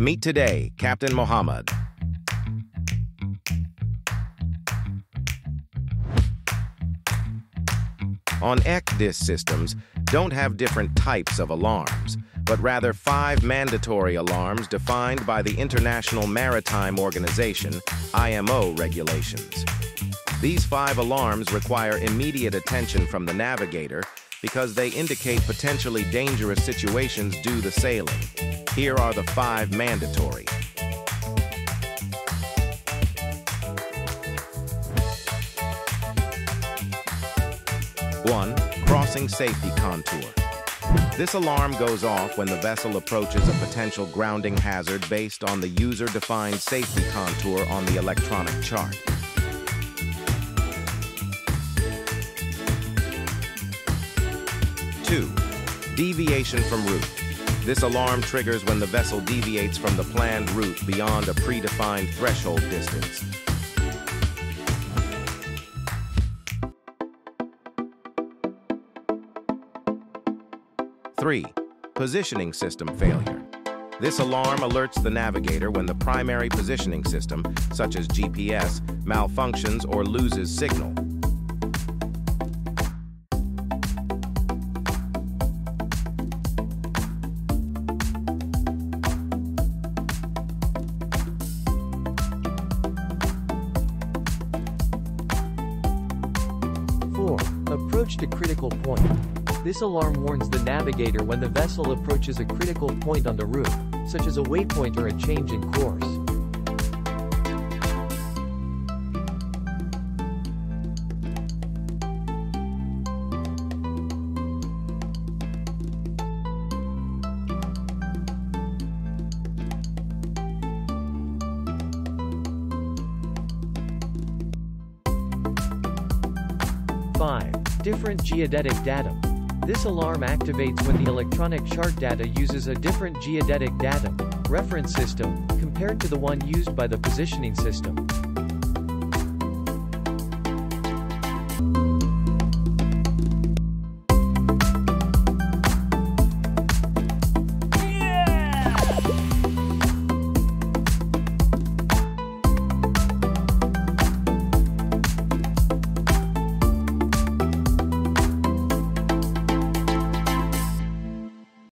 Meet today, Captain Mohammed. On ECDIS systems, don't have different types of alarms, but rather 5 mandatory alarms defined by the International Maritime Organization, IMO regulations. These 5 alarms require immediate attention from the navigator because they indicate potentially dangerous situations due to sailing. Here are the 5 mandatory. One, crossing safety contour. This alarm goes off when the vessel approaches a potential grounding hazard based on the user-defined safety contour on the electronic chart. Two, deviation from route. This alarm triggers when the vessel deviates from the planned route beyond a predefined threshold distance. 3. Positioning system failure. This alarm alerts the navigator when the primary positioning system, such as GPS, malfunctions or loses signal. 4. Approach to critical point. This alarm warns the navigator when the vessel approaches a critical point on the route, such as a waypoint or a change in course. 5. Different geodetic datum. This alarm activates when the electronic chart data uses a different geodetic datum reference system compared to the one used by the positioning system.